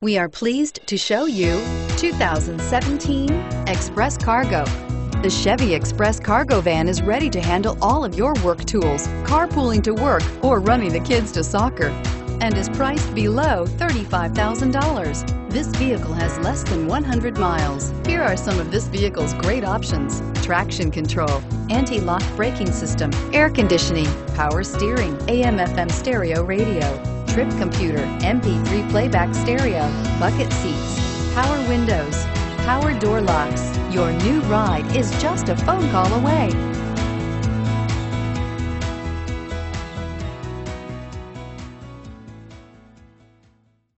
We are pleased to show you 2017 Express Cargo. The Chevy Express Cargo van is ready to handle all of your work tools, carpooling to work, or running the kids to soccer, and is priced below $35,000. This vehicle has less than 100 miles. Here are some of this vehicle's great options: traction control, anti-lock braking system, air conditioning, power steering, AM/FM stereo radio, trip computer, MP3 playback stereo, bucket seats, power windows, power door locks. Your new ride is just a phone call away.